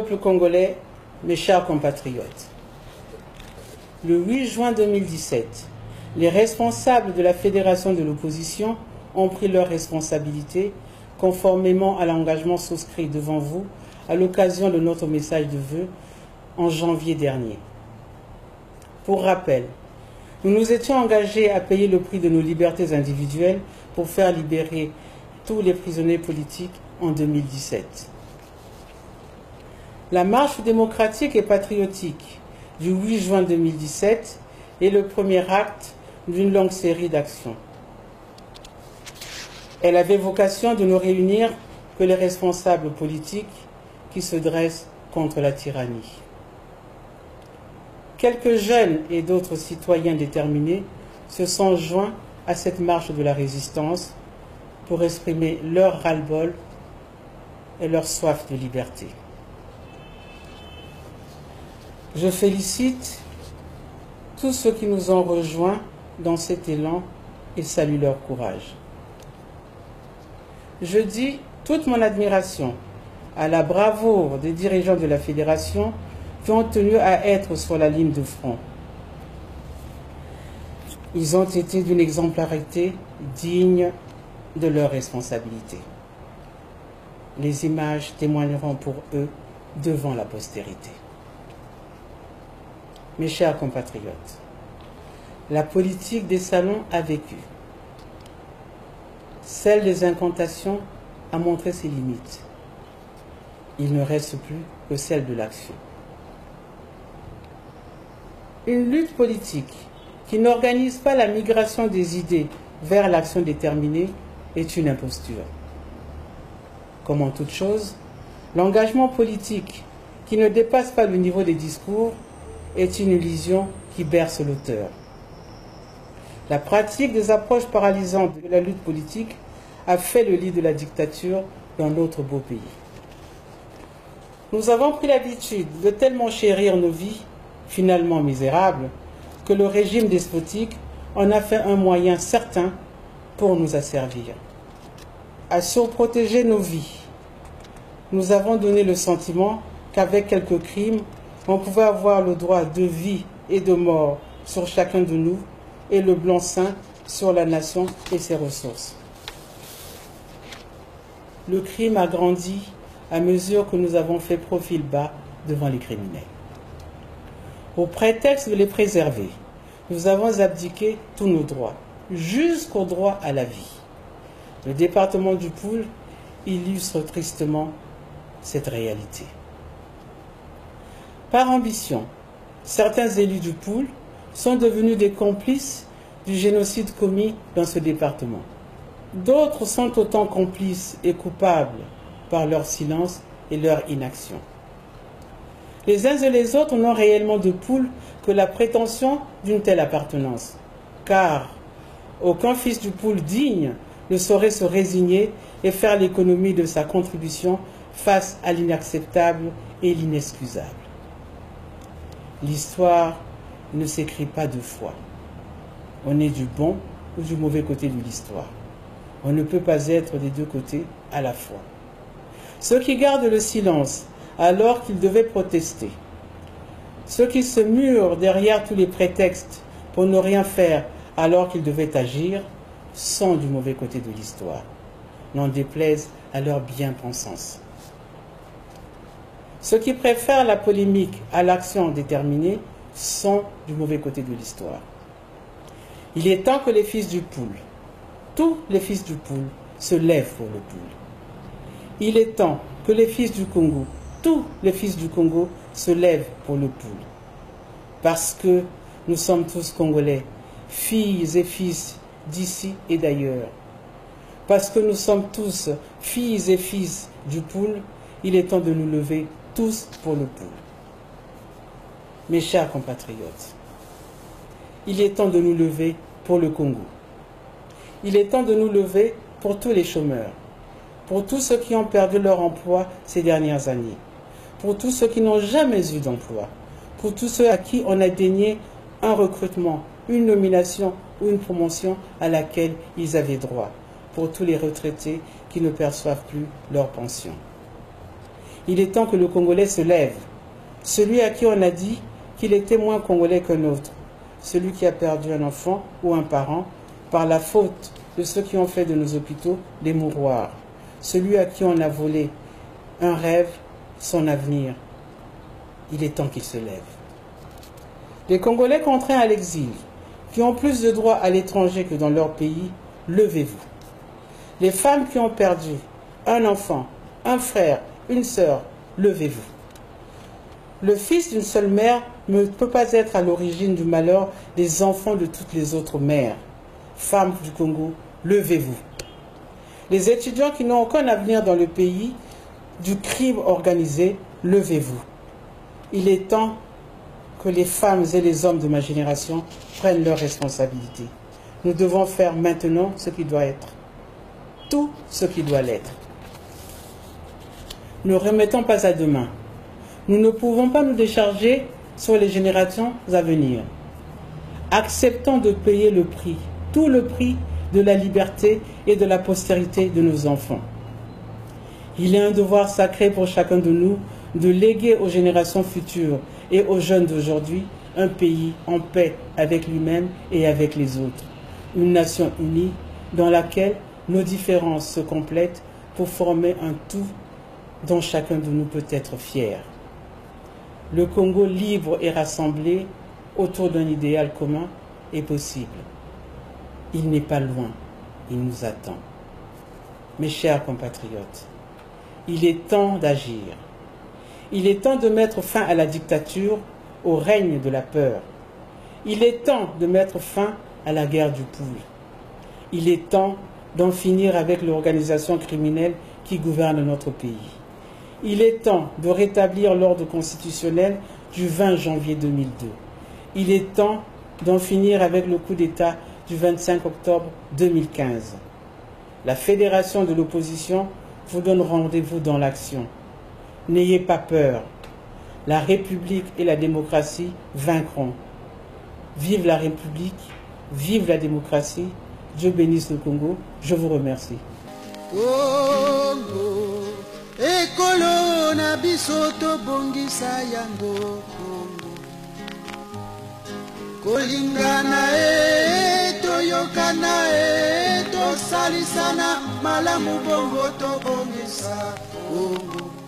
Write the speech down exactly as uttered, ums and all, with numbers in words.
peuple congolais, mes chers compatriotes. Le huit juin deux mille dix-sept, les responsables de la Fédération de l'opposition ont pris leurs responsabilités conformément à l'engagement souscrit devant vous à l'occasion de notre message de vœux en janvier dernier. Pour rappel, nous nous étions engagés à payer le prix de nos libertés individuelles pour faire libérer tous les prisonniers politiques en deux mille dix-sept. La marche démocratique et patriotique du huit juin deux mille dix-sept est le premier acte d'une longue série d'actions. Elle avait vocation de ne réunir que les responsables politiques qui se dressent contre la tyrannie. Quelques jeunes et d'autres citoyens déterminés se sont joints à cette marche de la résistance pour exprimer leur ras-le-bol et leur soif de liberté. Je félicite tous ceux qui nous ont rejoints dans cet élan et salue leur courage. Je dis toute mon admiration à la bravoure des dirigeants de la Fédération qui ont tenu à être sur la ligne de front. Ils ont été d'une exemplarité digne de leurs responsabilités. Les images témoigneront pour eux devant la postérité. Mes chers compatriotes, la politique des salons a vécu. Celle des incantations a montré ses limites. Il ne reste plus que celle de l'action. Une lutte politique qui n'organise pas la migration des idées vers l'action déterminée est une imposture. Comme en toute chose, l'engagement politique qui ne dépasse pas le niveau des discours est une illusion qui berce l'auteur. La pratique des approches paralysantes de la lutte politique a fait le lit de la dictature dans notre beau pays. Nous avons pris l'habitude de tellement chérir nos vies, finalement misérables, que le régime despotique en a fait un moyen certain pour nous asservir. À surprotéger nos vies, nous avons donné le sentiment qu'avec quelques crimes, on pouvait avoir le droit de vie et de mort sur chacun de nous et le blanc-seing sur la nation et ses ressources. Le crime a grandi à mesure que nous avons fait profil bas devant les criminels. Au prétexte de les préserver, nous avons abdiqué tous nos droits, jusqu'au droit à la vie. Le département du Pool illustre tristement cette réalité. Par ambition, certains élus du Pool sont devenus des complices du génocide commis dans ce département. D'autres sont autant complices et coupables par leur silence et leur inaction. Les uns et les autres n'ont réellement de Pool que la prétention d'une telle appartenance, car aucun fils du Pool digne ne saurait se résigner et faire l'économie de sa contribution face à l'inacceptable et l'inexcusable. L'histoire ne s'écrit pas deux fois. On est du bon ou du mauvais côté de l'histoire. On ne peut pas être des deux côtés à la fois. Ceux qui gardent le silence alors qu'ils devaient protester, ceux qui se murent derrière tous les prétextes pour ne rien faire alors qu'ils devaient agir, sont du mauvais côté de l'histoire, n'en déplaise à leur bien-pensance. Ceux qui préfèrent la polémique à l'action déterminée sont du mauvais côté de l'histoire. Il est temps que les fils du Pool, tous les fils du Pool, se lèvent pour le Pool. Il est temps que les fils du Congo, tous les fils du Congo, se lèvent pour le Pool. Parce que nous sommes tous Congolais, filles et fils d'ici et d'ailleurs. Parce que nous sommes tous filles et fils du Pool, il est temps de nous lever tous pour le Pool. Mes chers compatriotes, il est temps de nous lever pour le Congo. Il est temps de nous lever pour tous les chômeurs, pour tous ceux qui ont perdu leur emploi ces dernières années, pour tous ceux qui n'ont jamais eu d'emploi, pour tous ceux à qui on a dénié un recrutement, une nomination ou une promotion à laquelle ils avaient droit, pour tous les retraités qui ne perçoivent plus leur pension. Il est temps que le Congolais se lève. Celui à qui on a dit qu'il était moins congolais qu'un autre. Celui qui a perdu un enfant ou un parent par la faute de ceux qui ont fait de nos hôpitaux des mouroirs. Celui à qui on a volé un rêve, son avenir. Il est temps qu'il se lève. Les Congolais contraints à l'exil, qui ont plus de droits à l'étranger que dans leur pays, levez-vous. Les femmes qui ont perdu un enfant, un frère, une sœur, levez-vous. Le fils d'une seule mère ne peut pas être à l'origine du malheur des enfants de toutes les autres mères. Femmes du Congo, levez-vous. Les étudiants qui n'ont aucun avenir dans le pays du crime organisé, levez-vous. Il est temps que les femmes et les hommes de ma génération prennent leurs responsabilités. Nous devons faire maintenant ce qui doit être, tout ce qui doit l'être. Ne remettons pas à demain. Nous ne pouvons pas nous décharger sur les générations à venir. Acceptons de payer le prix, tout le prix de la liberté et de la postérité de nos enfants. Il est un devoir sacré pour chacun de nous de léguer aux générations futures et aux jeunes d'aujourd'hui un pays en paix avec lui-même et avec les autres. Une nation unie dans laquelle nos différences se complètent pour former un tout dont chacun de nous peut être fier. Le Congo libre et rassemblé autour d'un idéal commun est possible. Il n'est pas loin, il nous attend. Mes chers compatriotes, il est temps d'agir. Il est temps de mettre fin à la dictature, au règne de la peur. Il est temps de mettre fin à la guerre du Pool. Il est temps d'en finir avec l'organisation criminelle qui gouverne notre pays. Il est temps de rétablir l'ordre constitutionnel du vingt janvier deux mille deux. Il est temps d'en finir avec le coup d'État du vingt-cinq octobre deux mille quinze. La Fédération de l'opposition vous donne rendez-vous dans l'action. N'ayez pas peur. La République et la démocratie vaincront. Vive la République, vive la démocratie. Dieu bénisse le Congo. Je vous remercie. Congo, ekolo na biso tobongisa yango. Kolingana e toyokana e tosalisana malamu bongo tobongisa Congo.